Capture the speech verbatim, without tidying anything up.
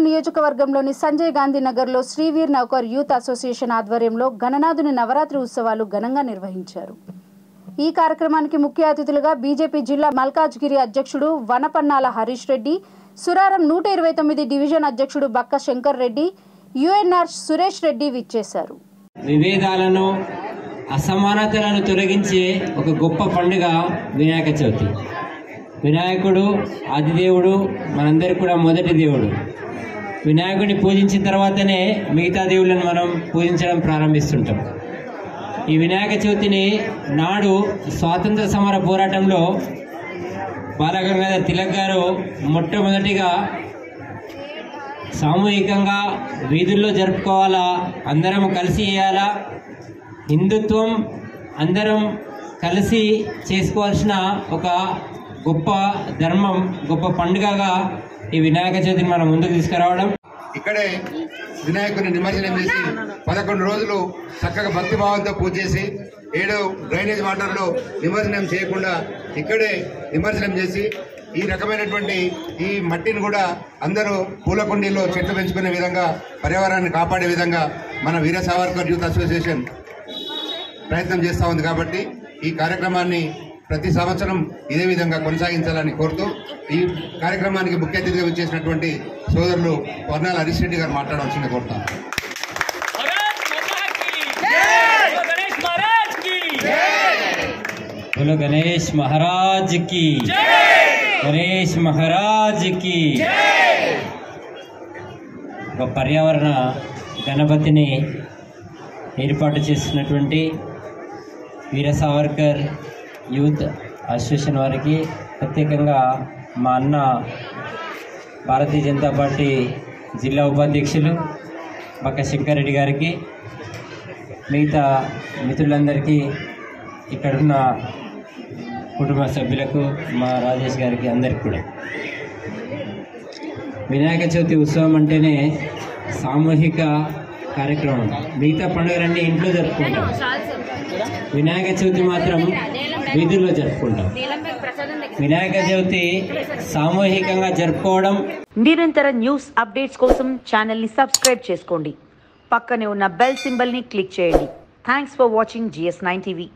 చింతూరు నియోజకవర్గంలోని సంజయ్ గాంధీ నగర్లో Shri Veer Naukar youth association ఆధ్వర్యంలో గణనాథుని నవరాత్రి ఉత్సవాలు ఘనంగా నిర్వహించారు। ఈ కార్యక్రమానికి ముఖ్య అతిథులుగా బీజేపీ జిల్లా మల్కాజ్గిరి అధ్యక్షుడు వనపన్నాల హరీష్ రెడ్డి, సురారం నూట ఇరవై తొమ్మిది డివిజన్ అధ్యక్షుడు బక్క శంకర్ రెడ్డి, యుఎన్ఆర్ సురేష్ రెడ్డి విచ్చేశారు। వివేదాలను అసమానతలను తొలగించే ఒక గొప్ప పండుగ వినాయక చవితి। వినాయకుడు ఆదిదేవుడు, మనందరికీ కూడా మొదటి దేవుడు। వినాయకుడిని పూజించిన తర్వాతనే మిగతా దేవుళ్ళని మనం పూజించడం ప్రారంభిస్తుంటాం। ఈ వినాయక చవితిని నాడు స్వాతంత్ర సమర పోరాటంలో బాలగంగాధర్ తిలక్ గారు మొట్టమొదటిగా సామూహికంగా వీధుల్లో జరుపుకోవాలా, అందరం కలిసి చేయాలా, హిందుత్వం అందరం కలిసి చేసుకోవాల్సిన ఒక గొప్ప ధర్మం, గొప్ప పండుగగా ఈ వినాయక చవితిని మనం ముందుకు తీసుకురావడం। ఇక్కడే వినాయకుని నిమజ్జనం చేసి పదకొండు రోజులు చక్కగా భక్తి భావంతో పూజ చేసి ఏడో డ్రైనేజ్ వాటర్లో నిమజ్జనం చేయకుండా ఇక్కడే నిమజ్జనం చేసి ఈ రకమైనటువంటి ఈ మట్టిని కూడా అందరూ పూల కుండీలో చెట్లు పెంచుకునే విధంగా, పర్యావరణాన్ని కాపాడే విధంగా మన వీర సావర్కర్ యూత్ అసోసియేషన్ ప్రయత్నం చేస్తూ ఉంది। కాబట్టి ఈ కార్యక్రమాన్ని ప్రతి సంవత్సరం ఇదే విధంగా కొనసాగించాలని కోరుతూ ఈ కార్యక్రమానికి ముఖ్య అతిథిగా విచ్చేసినటువంటి సోదరులు వర్ణాల హరీష్ రెడ్డి గారు మాట్లాడవలసింది కోరుతాను। बोलो गणेश महाराज की, गणेश महाराज की। ఒక పర్యావరణ గణపతిని ఏర్పాటు చేసినటువంటి వీర సావర్కర్ యూత్ అసోసియేషన్ వారికి ప్రత్యేకంగా మా అన్న భారతీయ జనతా పార్టీ జిల్లా ఉపాధ్యక్షులు బక్క శంకర్రెడ్డి గారికి, మిగతా మిత్రులందరికీ, ఇక్కడున్న కుటుంబ సభ్యులకు, మా రాజేష్ గారికి, అందరికి కూడా। వినాయక చవితి ఉత్సవం అంటేనే సామూహిక కార్యక్రమం। మిగతా పండుగలన్నీ ఇంట్లో జరుపుకుంటాం, వినాయక చవితి మాత్రం వీధుల్లో జరుపుకుంటాం। వినాయక చవితి సామూహికంగా జరుపుకోవడం। నిరంతర న్యూస్ అప్డేట్స్ కోసం ఛానల్ ని సబ్స్క్రైబ్ చేసుకోండి, పక్కనే ఉన్న బెల్ సింబల్ ని క్లిక్ చేయండి। Thanks for watching GS nine TV.